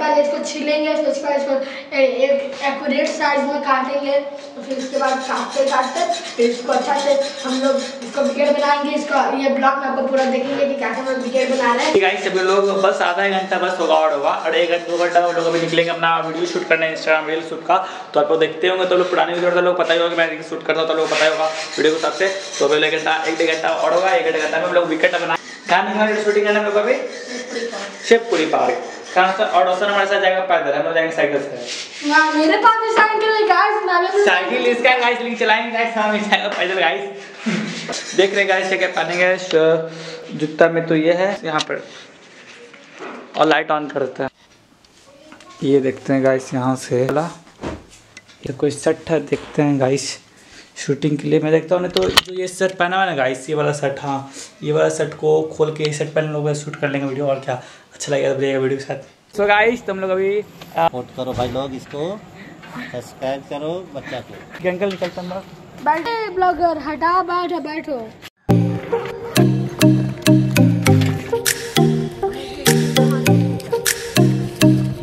पहले इसको छीलेंगे, फिर उसके बाद इसको एक्यूरेट साइज में काटेंगे, फिर उसके बाद काटते फिर इसको अच्छा से हम लोग इसको विकेट बनाएंगे। इसका ये ब्लॉक में आपको पूरा देखेंगे कि कैसे हम विकेट बना रहे हैं। गाइस सभी लोग बस आधा घंटा बस होगा और होगा और एक घंटा 2 घंटा हम लोग अभी निकलेंगे अपना वीडियो शूट करना है इंस्टाग्राम रील शूट का। तो आप लोग देखते होंगे, तो लोग पुराने वीडियो तो लोग पता ही होगा कि मैं रील शूट करता हूँ, तो लोग पता ही होगा वीडियो के हिसाब से। तो पहले एक डेढ़ घंटा और होगा, एक डेढ़ घंटा में हम लोग विकेट बनाए। कहाँ शूटिंग करना हम लोग अभी शिवपुरी पार्क और हमारे साथ जाएगा पैदल, हम लोग जाएंगे साइकिल से। मेरे पास भी साइकिल है गाइस, साइकिल इसका गाइस लिंक चलाएंगे गाइस, हम जाएगा पैदल गाइस। देख रहे गाइस क्या पहनेंगे जूता में, तो ये है यहाँ पर और लाइट ऑन करते हैं। ये देखते हैं गाइस यहाँ से ये कोई शर्ट है, देखते हैं गाइस शूटिंग के लिए। मैं देखता हूँ तो जो ये शर्ट पहना हुआ है ना गाइस, ये वाला शर्ट, हाँ ये वाला शर्ट को खोल के शर्ट पहन लोग शूट कर लेंगे वीडियो। और क्या अच्छा लगेगा तो वीडियो के साथ। सो गाइस तुम लोग अभी सपोर्ट करो भाई लोग, इसको सब्सक्राइब करो बच्चा को। अंकल निकलता हूं, बैठे ब्लॉगर हटा बैठो।